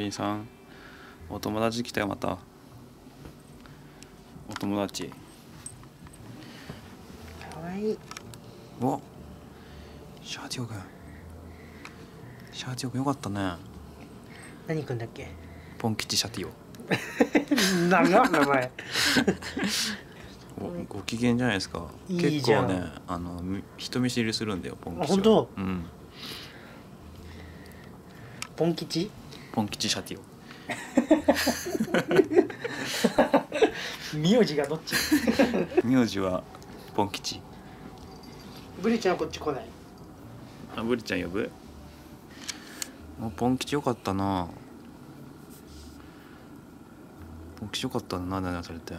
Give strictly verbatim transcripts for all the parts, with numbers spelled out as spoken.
芸人さん、お友達来たよ。またお友達かわいい。お、シャーティオくん、シャーティオくんよかったね。何くんだっけ？ポン吉シャティオ長っ名前ご, ご機嫌じゃないですか。いい結構ね、あの人見知りするんだよポン吉は。本当？うん。ポン吉？ポン吉シャティオ。名字がどっち？名字はポン吉。ブリちゃんはこっち来ない。あ、ブリちゃん呼ぶ？もうポン吉よかったな。ポン吉よかったな。何されて。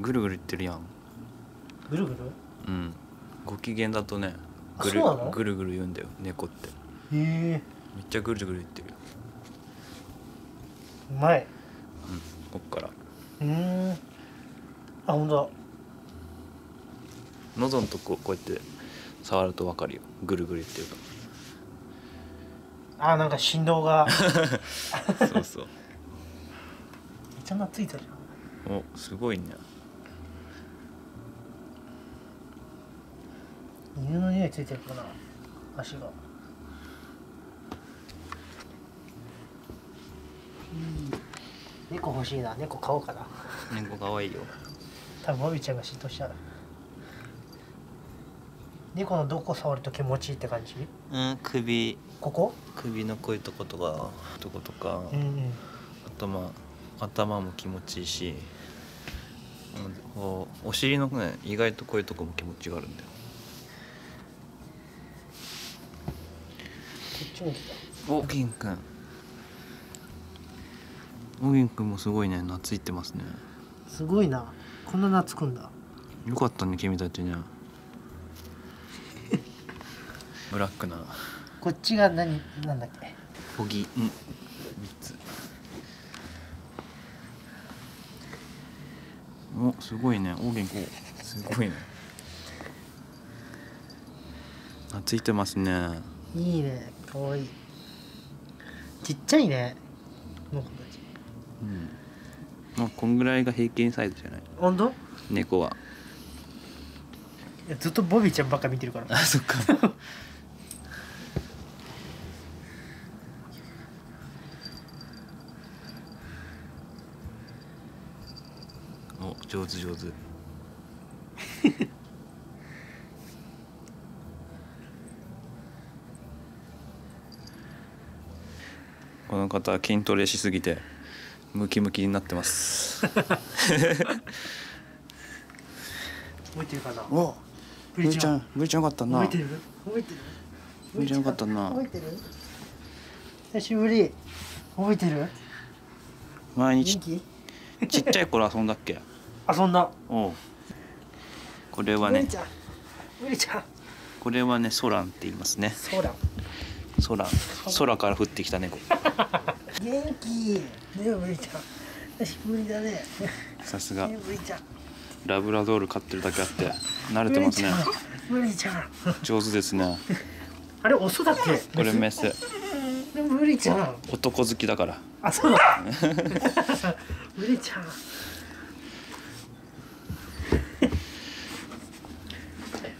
ぐるぐる言ってるやん。ぐるぐる？うん。ご機嫌だとね、ぐるぐるぐる言うんだよ猫って。へえ。めっちゃぐるぐる言ってる。うまい。うん。こっから。うん。あ、ほんとだ。喉のとここうやって触るとわかるよ。ぐるぐる言ってるから。あ、なんか振動がそうそう、めちゃ懐いてる。お、すごいね。犬の匂いついてるかな、足が。猫欲しいな、猫買おうかな。猫可愛いよ。多分ボビーちゃんが嫉妬したら。猫のどこ触ると気持ちいいって感じ？うん、首。ここ？首のこういうとことか、とことか。うんうん、頭、頭も気持ちいいし。お、お尻のね、意外とこういうとこも気持ちがあるんだよ。こっちに来た。お、銀くん。お、銀くんもすごいね、懐いてますね。すごいな、こんな懐くんだ。よかったね、君たちね。ブラックな。こっちが何なんだっけ？ポギ、うん、みっつ。お、すごいね。お元気。すごいね。懐いてますね。いいね。かわいい。ちっちゃいね。この子たち。うん。まあこんぐらいが平均サイズじゃない。本当？猫は。いやずっとボビーちゃんばっか見てるから。あ、そっか。お、上手上手。この方は筋トレしすぎてムキムキになってます。覚えてるかな。お、ブリちゃん、ブリちゃんよかったな。覚えてる？覚えてる？ブリちゃんよかったな。覚えてる？久しぶり。覚えてる？毎日。ちっちゃい頃遊んだっけ？遊んだ。おう。これはね。ブリちゃん。これはね、ソランって言いますね。ソラン。ソラン。空から降ってきた猫。元気。ね、ブリちゃん。久しぶりだね。さすが。ブリちゃん。ラブラドール飼ってるだけあって慣れてますね。ブリちゃん。上手ですね。あれオスだっけ？これメス。でもブリちゃん。男好きだから。あ、そうだ。ブリちゃん。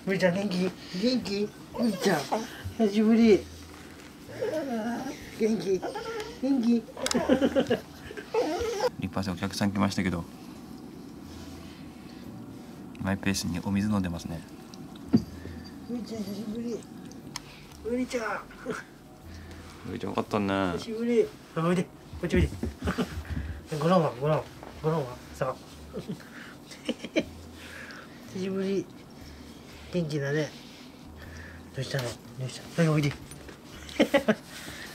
ブリちゃん元気？元気？ブリちゃん。久しぶり。元気？元気？一発でお客さん来ましたけど。マイペースにお水飲んでますね。ブリちゃん久しぶり。ブリちゃん。ブリちゃんよかったね。久しぶり。おいで、こっちおいで。ごろんは、ごろん、ごろんは、さあ。久しぶり。元気だね。どうしたの、どうしたの。おいで。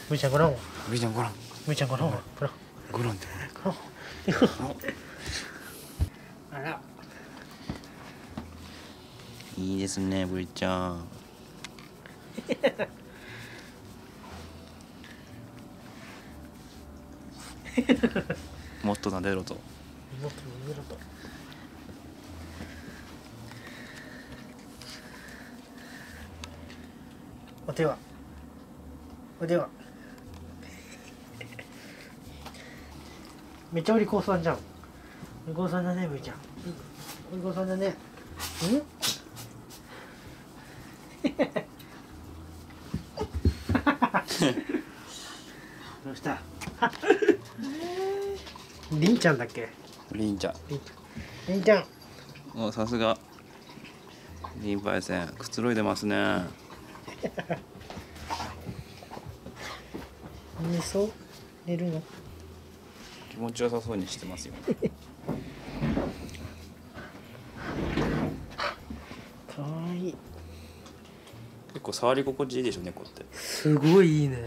ブリちゃんごろんは。ブリちゃんごろん。ブリちゃんごろんは。ごろん。ごろんってごろん。あら。いいですね、ブリちゃん。もっと撫でろと。もっと撫でろと。お手はお手はめっちゃお利口さんじゃん。お利口さんだね、むいちゃん。お利口さんだね。どうしたりんちゃんだっけ。りんちゃんりんちゃんお、さすがりんぱいせん、くつろいでますね。寝そう寝るの気持ちよさそうにしてますよ。かわいい。結構触り心地いいでしょ猫って。すごいいいね。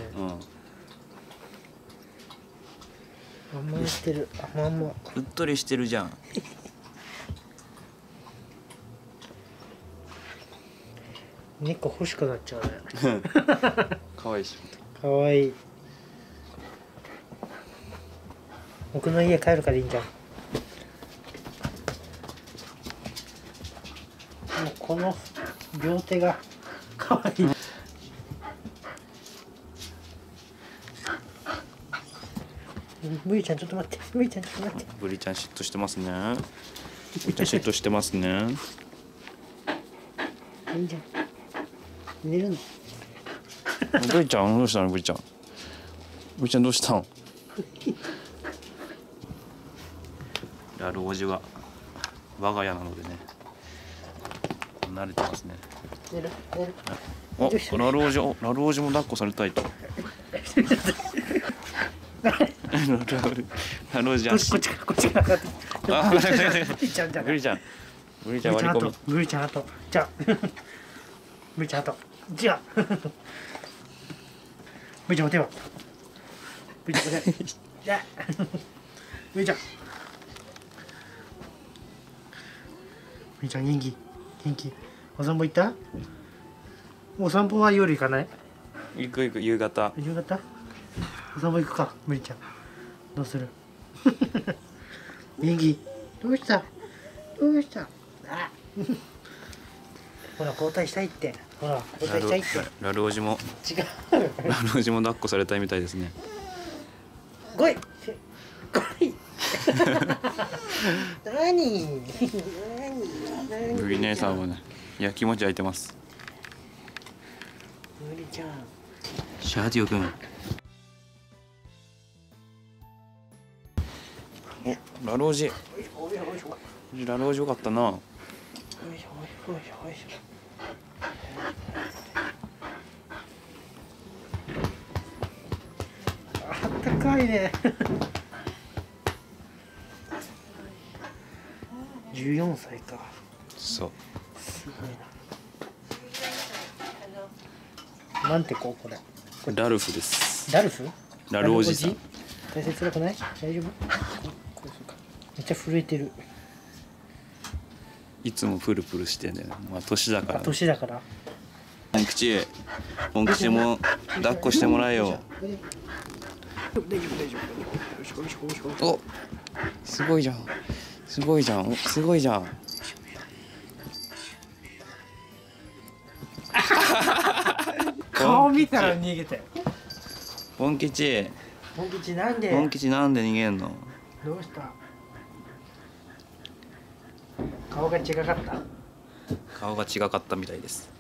うん。甘えしてる。甘々。うっとりしてるじゃん。猫欲しくなっちゃうね。可愛いし。可愛い。僕の家帰るからいいんじゃん。もうこの両手が可愛い。ブリちゃんちょっと待って。ブリちゃんちょっと待って。ブリちゃん嫉妬してますね。ブリちゃん嫉妬してますね。いいじゃん。寝るの。ブリちゃんどうしたのブリちゃん。ブリちゃんどうしたの。やるおじは我が家なのでね、慣れてますね。寝る寝る。お、ラルおじ、ラルおじも抱っこされたいと。ラルおじ足。こっちからこっちから。あ、ブリちゃんじゃん。ブリちゃん。ブリちゃん割り込み。ブリちゃんあと。じゃあ。ブリちゃんあと。じゃあ。ブリちゃんお手を。ブリちゃんお手。じゃあ。ブリちゃん。みーちゃん元気元気。お散歩行った。お散歩は夜行かない。行く行く。夕方夕方お散歩行くか。みーちゃんどうする。元気。どうしたどうした。あほら交代したいってほら交代したいって。ラルおじも違う。ラルおじも抱っこされたいみたいですね。来い来い。何ブリ姉さんもね、いや気持ち開いてます。ブリちゃん。シャーディオ君。ラルおじ。ラルおじよかったな。あったかいね。十四歳か。そう。すごいな。なんてこうこれ。これラルフです。ラルフ？ラルおじさん。大切なくない？大丈夫？こうそうか。めっちゃ震えてる。いつもプルプルしてね。まあ年だから。年だから。文吉、文吉も抱っこしてもらえよ。大丈夫大丈夫。お、すごいじゃん。すごいじゃん、すごいじゃん。顔見たら逃げて。ボン吉。ボン吉なんで。ボン吉なんで逃げんの。どうした。顔が違かった。顔が違かったみたいです。